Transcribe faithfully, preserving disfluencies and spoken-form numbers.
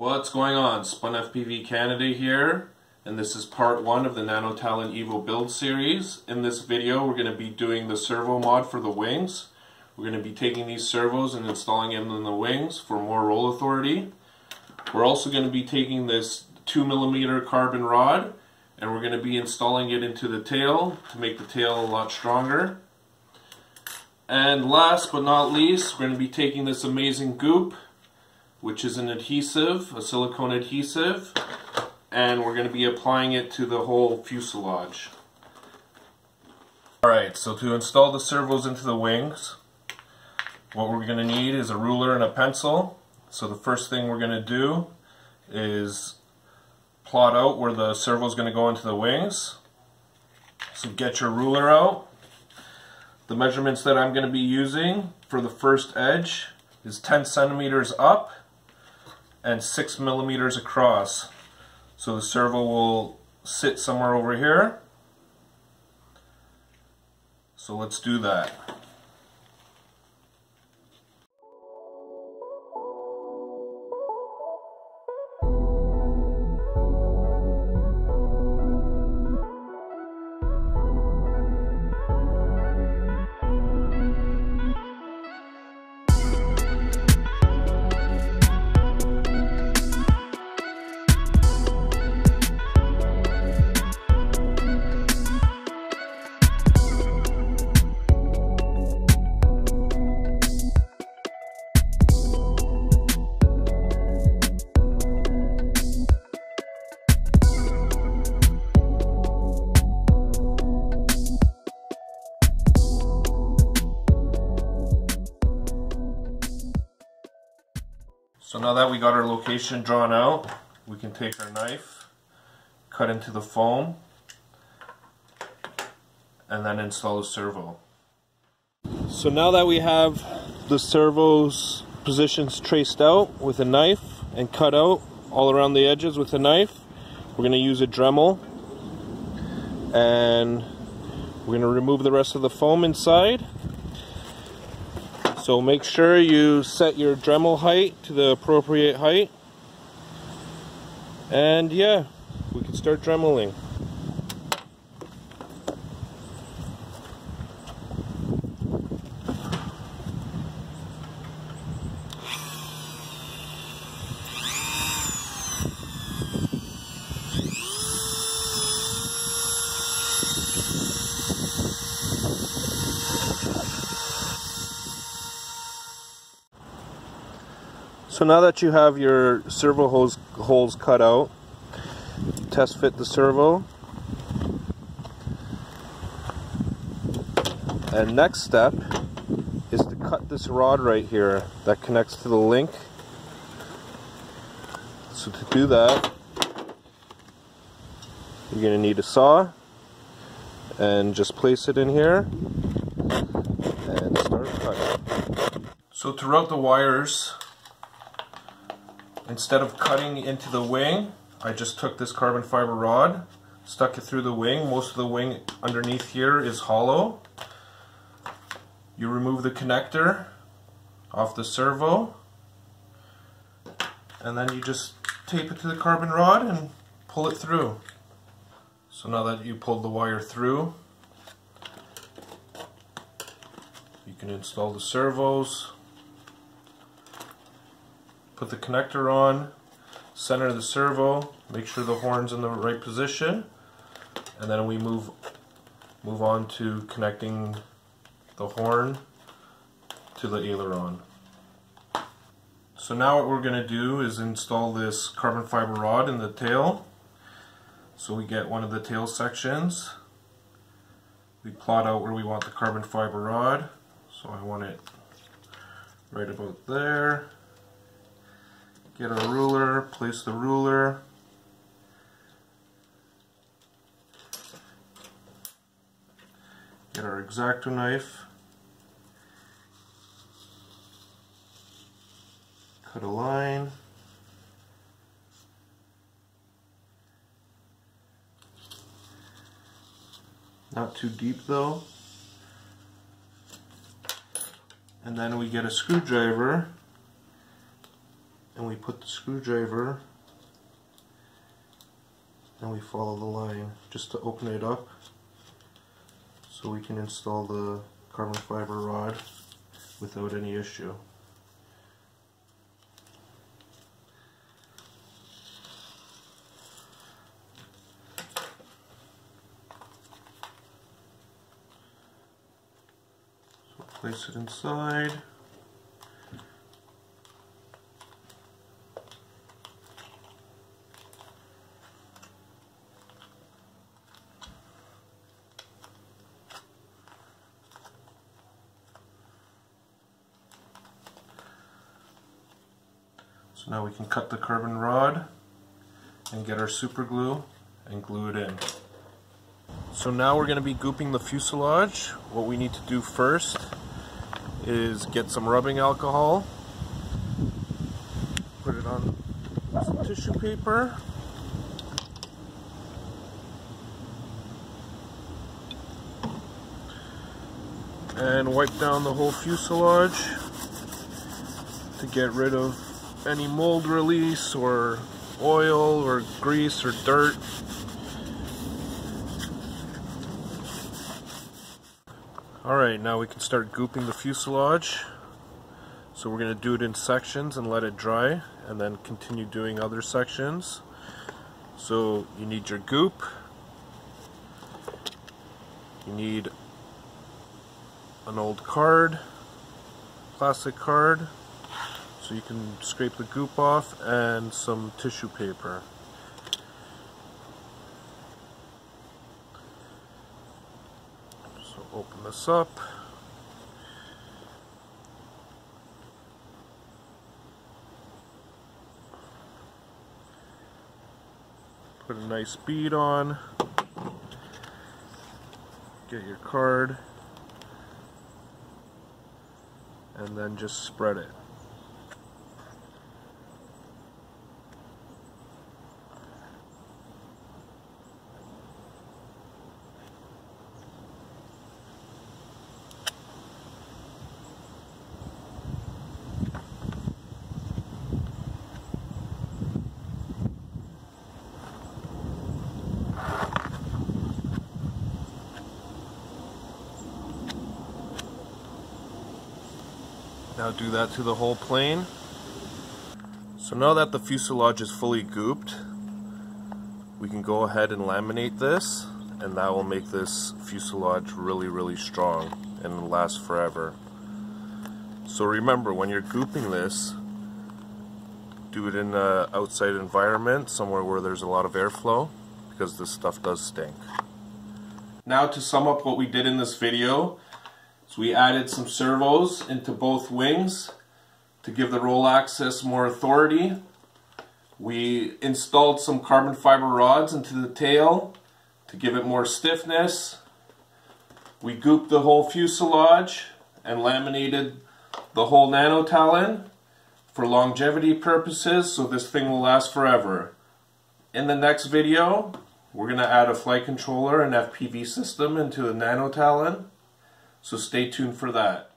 What's going on? SpunFPV Canada here, and this is part one of the Nano Talon EVO build series. In this video we're going to be doing the servo mod for the wings. We're going to be taking these servos and installing them in the wings for more roll authority. We're also going to be taking this two millimeter carbon rod and we're going to be installing it into the tail to make the tail a lot stronger. And last but not least, we're going to be taking this amazing Goop, which is an adhesive, a silicone adhesive, and we're going to be applying it to the whole fuselage. Alright, so to install the servos into the wings, what we're going to need is a ruler and a pencil. So the first thing we're going to do is plot out where the servo is going to go into the wings. So get your ruler out. The measurements that I'm going to be using for the first edge is ten centimeters up and six millimeters across. So the servo will sit somewhere over here. So let's do that. So now that we got our location drawn out, we can take our knife, cut into the foam, and then install the servo. So now that we have the servo's positions traced out with a knife and cut out all around the edges with a knife, we're going to use a Dremel and we're going to remove the rest of the foam inside. So make sure you set your Dremel height to the appropriate height. And yeah, we can start Dremeling. So now that you have your servo hose holes cut out, test fit the servo. And next step is to cut this rod right here that connects to the link. So to do that, you're going to need a saw and just place it in here and start cutting. So to route the wires, instead of cutting into the wing, I just took this carbon fiber rod, stuck it through the wing. Most of the wing underneath here is hollow. You remove the connector off the servo, and then you just tape it to the carbon rod and pull it through. So now that you pulled the wire through, you can install the servos. Put the connector on, center the servo, make sure the horn's in the right position, and then we move move on to connecting the horn to the aileron. So now what we're going to do is install this carbon fiber rod in the tail. So we get one of the tail sections. We plot out where we want the carbon fiber rod. So I want it right about there. Get a ruler, place the ruler, get our X-Acto knife, cut a line, not too deep though, and then we get a screwdriver and we put the screwdriver and we follow the line just to open it up so we can install the carbon fiber rod without any issue. So place it inside. So now we can cut the carbon rod and get our super glue and glue it in. So now we're going to be gooping the fuselage. What we need to do first is get some rubbing alcohol, put it on some tissue paper, and wipe down the whole fuselage to get rid of any mold release or oil or grease or dirt. Alright, now we can start gooping the fuselage. So we're going to do it in sections and let it dry, and then continue doing other sections. So you need your goop, you need an old card, plastic card, so you can scrape the goop off, and some tissue paper. So open this up. Put a nice bead on. Get your card. And then just spread it. Now do that to the whole plane. So now that the fuselage is fully gooped, we can go ahead and laminate this, and that will make this fuselage really, really strong and last forever. So remember, when you're gooping this, do it in an outside environment, somewhere where there's a lot of airflow, because this stuff does stink. Now to sum up what we did in this video, so we added some servos into both wings to give the roll axis more authority. We installed some carbon fiber rods into the tail to give it more stiffness. We gooped the whole fuselage and laminated the whole Nano Talon for longevity purposes, so this thing will last forever. In the next video, we're going to add a flight controller and F P V system into the Nano Talon. So stay tuned for that.